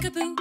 Peekaboo.